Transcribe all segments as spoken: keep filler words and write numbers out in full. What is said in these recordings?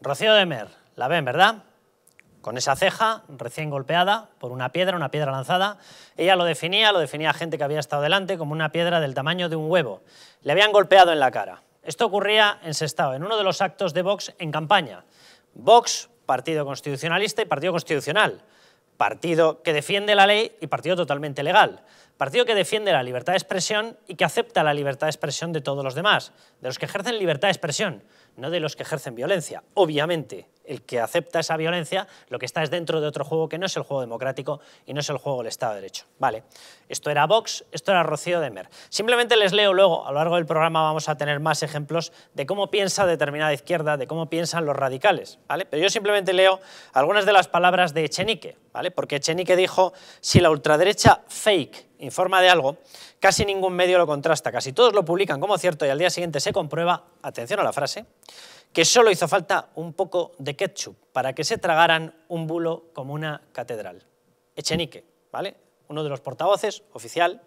Rocío Demer, la ven, ¿verdad? Con esa ceja recién golpeada por una piedra, una piedra lanzada. Ella lo definía, lo definía gente que había estado delante, como una piedra del tamaño de un huevo. Le habían golpeado en la cara. Esto ocurría en Sestao, en uno de los actos de Vox en campaña. Vox, partido constitucionalista y partido constitucional. Partido que defiende la ley y partido totalmente legal. Partido que defiende la libertad de expresión y que acepta la libertad de expresión de todos los demás, de los que ejercen libertad de expresión, no de los que ejercen violencia. Obviamente, el que acepta esa violencia lo que está es dentro de otro juego que no es el juego democrático y no es el juego del Estado de Derecho. Vale, esto era Vox, esto era Rocío Demer. Simplemente les leo luego, a lo largo del programa vamos a tener más ejemplos de cómo piensa determinada izquierda, de cómo piensan los radicales, ¿vale? Pero yo simplemente leo algunas de las palabras de Echenique, ¿vale? Porque Echenique dijo, si la ultraderecha fake informa de algo, casi ningún medio lo contrasta, casi todos lo publican como cierto y al día siguiente se comprueba, atención a la frase, que solo hizo falta un poco de ketchup para que se tragaran un bulo como una catedral. Echenique, ¿vale? Uno de los portavoces oficial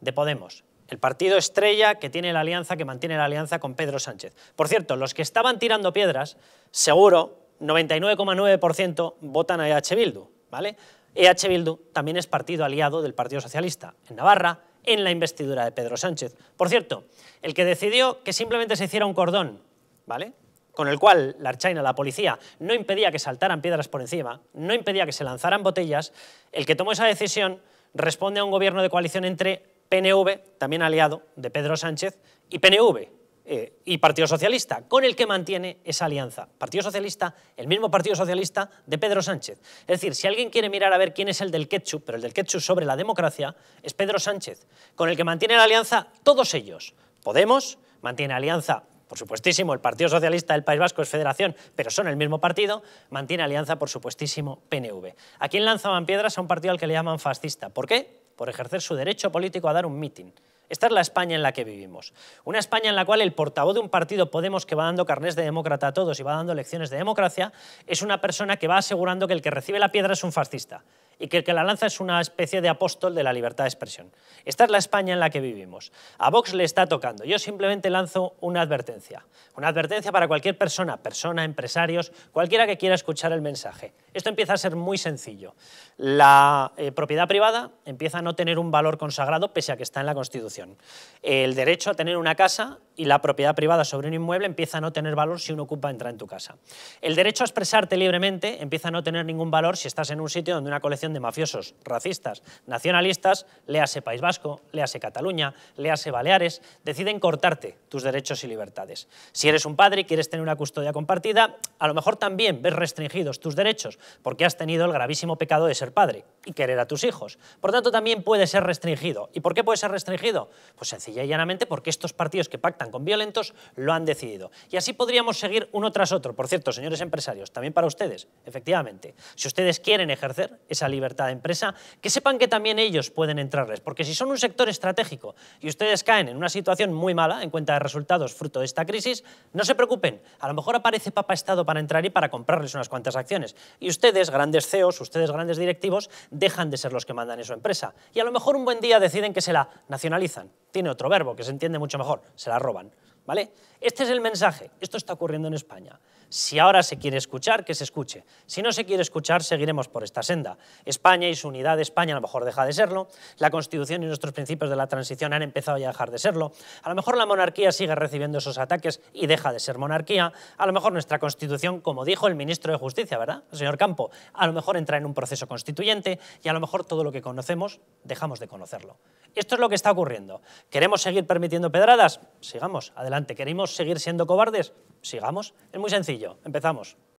de Podemos, el partido estrella que tiene la alianza, que mantiene la alianza con Pedro Sánchez. Por cierto, los que estaban tirando piedras, seguro, noventa y nueve coma nueve por ciento votan a E H Bildu, ¿vale? E H Bildu también es partido aliado del Partido Socialista en Navarra, en la investidura de Pedro Sánchez. Por cierto, el que decidió que simplemente se hiciera un cordón, ¿vale?, con el cual la Ertzaintza, la policía, no impedía que saltaran piedras por encima, no impedía que se lanzaran botellas, el que tomó esa decisión responde a un gobierno de coalición entre P N V, también aliado de Pedro Sánchez, y P N V eh, y Partido Socialista, con el que mantiene esa alianza. Partido Socialista, el mismo Partido Socialista de Pedro Sánchez. Es decir, si alguien quiere mirar a ver quién es el del ketchup, pero el del ketchup sobre la democracia, es Pedro Sánchez, con el que mantiene la alianza todos ellos. Podemos mantiene alianza, por supuestísimo, el Partido Socialista del País Vasco es federación, pero son el mismo partido, mantiene alianza, por supuestísimo, P N V. ¿A quién lanzaban piedras? A un partido al que le llaman fascista. ¿Por qué? Por ejercer su derecho político a dar un mitin. Esta es la España en la que vivimos. Una España en la cual el portavoz de un partido, Podemos, que va dando carnés de demócrata a todos y va dando lecciones de democracia, es una persona que va asegurando que el que recibe la piedra es un fascista y que el que la lanza es una especie de apóstol de la libertad de expresión. Esta es la España en la que vivimos. A Vox le está tocando. Yo simplemente lanzo una advertencia. Una advertencia para cualquier persona, persona, empresarios, cualquiera que quiera escuchar el mensaje. Esto empieza a ser muy sencillo. La eh, propiedad privada empieza a no tener un valor consagrado pese a que está en la Constitución. El derecho a tener una casa y la propiedad privada sobre un inmueble empieza a no tener valor si un ocupa entra en tu casa. El derecho a expresarte libremente empieza a no tener ningún valor si estás en un sitio donde una colección de mafiosos, racistas, nacionalistas, léase País Vasco, léase Cataluña, léase Baleares, deciden cortarte tus derechos y libertades. Si eres un padre y quieres tener una custodia compartida, a lo mejor también ves restringidos tus derechos porque has tenido el gravísimo pecado de ser padre y querer a tus hijos. Por tanto, también puede ser restringido. ¿Y por qué puede ser restringido? Pues sencilla y llanamente porque estos partidos que pactan con violentos lo han decidido. Y así podríamos seguir uno tras otro. Por cierto, señores empresarios, también para ustedes, efectivamente, si ustedes quieren ejercer esa libertad, libertad de empresa, que sepan que también ellos pueden entrarles, porque si son un sector estratégico y ustedes caen en una situación muy mala en cuenta de resultados fruto de esta crisis, no se preocupen, a lo mejor aparece Papá Estado para entrar y para comprarles unas cuantas acciones y ustedes, grandes C E Os, ustedes, grandes directivos, dejan de ser los que mandan en su empresa y a lo mejor un buen día deciden que se la nacionalizan, tiene otro verbo que se entiende mucho mejor, se la roban. ¿Vale? Este es el mensaje, esto está ocurriendo en España. Si ahora se quiere escuchar, que se escuche. Si no se quiere escuchar, seguiremos por esta senda. España y su unidad de España a lo mejor deja de serlo, la Constitución y nuestros principios de la transición han empezado ya a dejar de serlo, a lo mejor la monarquía sigue recibiendo esos ataques y deja de ser monarquía, a lo mejor nuestra Constitución, como dijo el ministro de Justicia, ¿verdad?, el señor Campo, a lo mejor entra en un proceso constituyente y a lo mejor todo lo que conocemos dejamos de conocerlo. Esto es lo que está ocurriendo. ¿Queremos seguir permitiendo pedradas? Sigamos, adelante. ¿Queremos seguir siendo cobardes? Sigamos. Es muy sencillo. Empezamos.